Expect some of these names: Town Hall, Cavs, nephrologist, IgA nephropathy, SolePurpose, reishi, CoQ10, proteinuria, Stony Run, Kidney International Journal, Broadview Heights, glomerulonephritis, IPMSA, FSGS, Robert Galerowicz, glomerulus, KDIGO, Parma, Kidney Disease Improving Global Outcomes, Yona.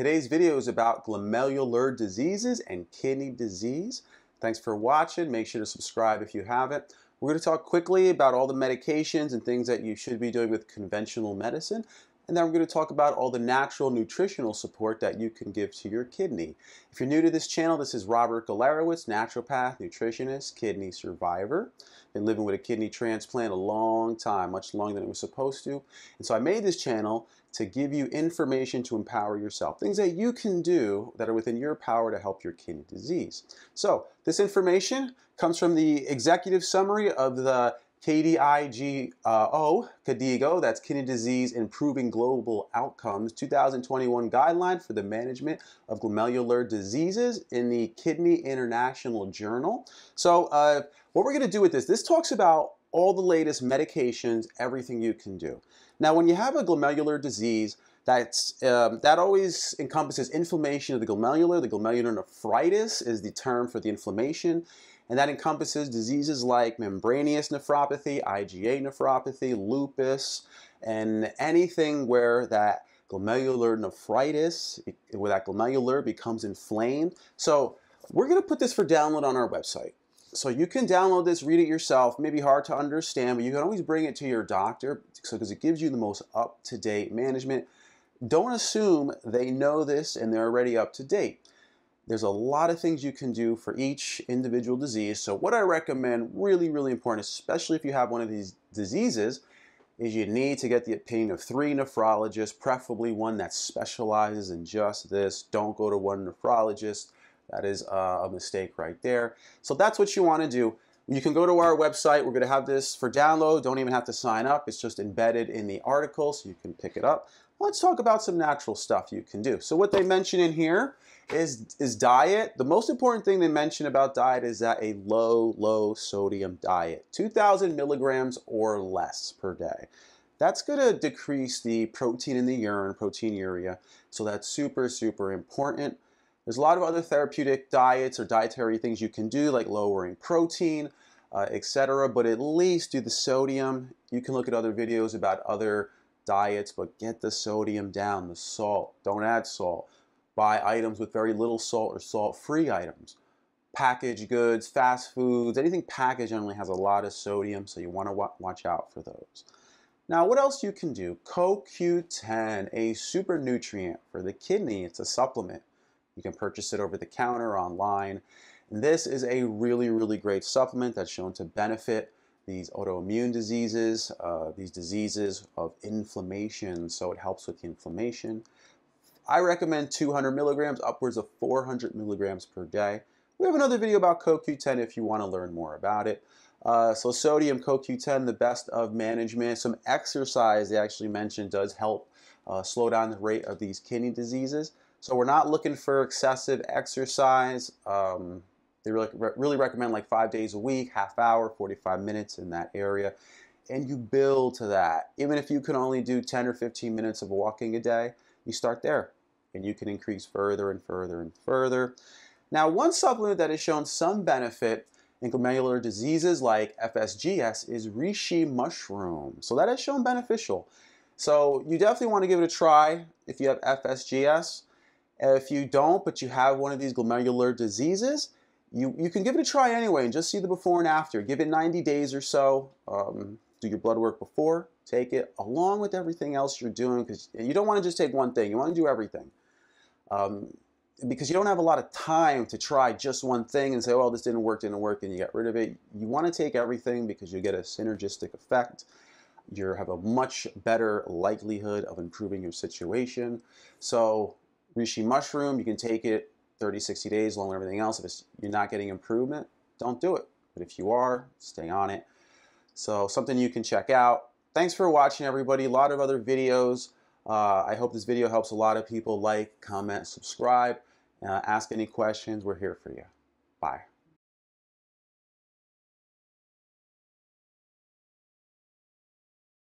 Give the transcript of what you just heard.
Today's video is about glomerular diseases and kidney disease. Thanks for watching. Make sure to subscribe if you haven't. We're going to talk quickly about all the medications and things that you should be doing with conventional medicine. And then we're going to talk about all the natural nutritional support that you can give to your kidney. If you're new to this channel, this is Robert Galerowicz, naturopath, nutritionist, kidney survivor. Been living with a kidney transplant a long time, much longer than it was supposed to. And so I made this channel to give you information to empower yourself, things that you can do that are within your power to help your kidney disease. So this information comes from the executive summary of the KDIGO, that's Kidney Disease Improving Global Outcomes, 2021 Guideline for the Management of Glomerular Diseases in the Kidney International Journal. So what we're going to do with this talks about all the latest medications, everything you can do. Now, when you have a glomerular disease, that always encompasses inflammation of the glomerular. The glomerulonephritis is the term for the inflammation, and that encompasses diseases like membranous nephropathy, IgA nephropathy, lupus, and anything where that glomerulonephritis, where that glomerular becomes inflamed. So we're going to put this for download on our website. So you can download this, read it yourself. Maybe hard to understand, but you can always bring it to your doctor because it gives you the most up-to-date management. Don't assume they know this and they're already up to date. There's a lot of things you can do for each individual disease. So what I recommend, really, really important, especially if you have one of these diseases, is you need to get the opinion of 3 nephrologists, preferably one that specializes in just this. Don't go to one nephrologist. That is a mistake right there. So that's what you want to do. You can go to our website. We're going to have this for download. Don't even have to sign up. It's just embedded in the article, so you can pick it up. Let's talk about some natural stuff you can do. So what they mention in here is diet. The most important thing they mention about diet is that a low sodium diet, 2,000 milligrams or less per day. That's going to decrease the protein in the urine, proteinuria. So that's super, super important. There's a lot of other therapeutic diets or dietary things you can do, like lowering protein, etc. But at least do the sodium. You can look at other videos about other diets, but get the sodium down, the salt. Don't add salt. Buy items with very little salt or salt-free items. Packaged goods, fast foods, anything packaged only has a lot of sodium, so you want to watch out for those. Now, what else you can do? CoQ10, a super nutrient for the kidney. It's a supplement. You can purchase it over the counter, online. And this is a really, really great supplement that's shown to benefit these autoimmune diseases, these diseases of inflammation. So it helps with the inflammation. I recommend 200 milligrams, upwards of 400 milligrams per day. We have another video about CoQ10 if you want to learn more about it. So sodium, CoQ10, the best of management. Some exercise, they actually mentioned, does help slow down the rate of these kidney diseases. So we're not looking for excessive exercise. They really recommend like 5 days a week, half hour, 45 minutes in that area. And you build to that. Even if you can only do 10 or 15 minutes of walking a day, you start there. And you can increase further and further and further. Now, one supplement that has shown some benefit in glomerular diseases like FSGS is reishi mushroom. So that has shown beneficial. So you definitely want to give it a try if you have FSGS. If you don't, but you have one of these glomerular diseases, you can give it a try anyway and just see the before and after. Give it 90 days or so. Do your blood work before. Take it along with everything else you're doing, because you don't want to just take one thing. You want to do everything. Because you don't have a lot of time to try just one thing and say, well, this didn't work, and you got rid of it. You want to take everything because you get a synergistic effect. You have a much better likelihood of improving your situation. So reishi mushroom, you can take it 30, 60 days, along with everything else. If you're not getting improvement, don't do it. But if you are, stay on it. So something you can check out. Thanks for watching, everybody. A lot of other videos. I hope this video helps a lot of people. Like, comment, subscribe, ask any questions. We're here for you. Bye.